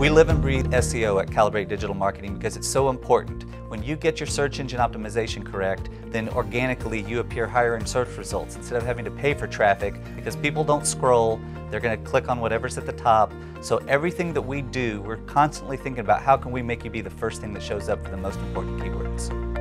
We live and breathe SEO at Calibrate Digital Marketing because it's so important. When you get your search engine optimization correct, then organically you appear higher in search results instead of having to pay for traffic, because people don't scroll, they're going to click on whatever's at the top. So everything that we do, we're constantly thinking about how can we make you be the first thing that shows up for the most important keywords.